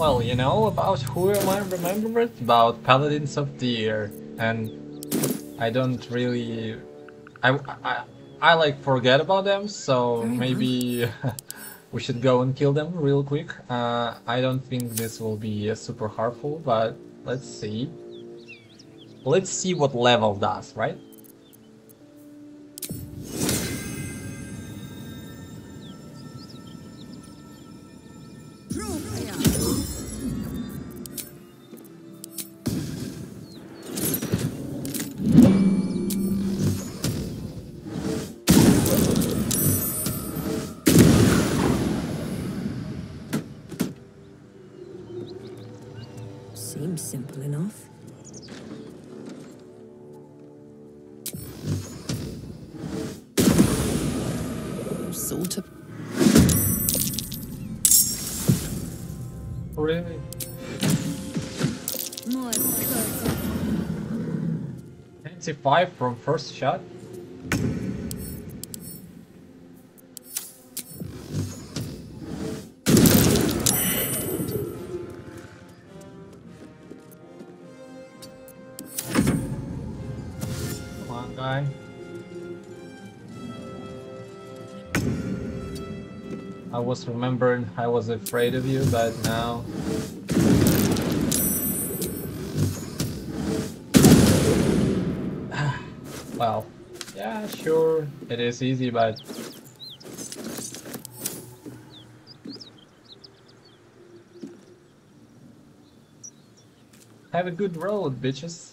well, you know, about who am I remembered? About Paladins of Tyr, and I don't really... I like forget about them, so maybe we should go and kill them real quick. I don't think this will be super harmful, but let's see. Let's see what level does, right? Seems simple enough. Sort of. Really? More 95 from first shot? Guy. I was remembering I was afraid of you, but now... well, yeah, sure, it is easy, but... have a good road, bitches.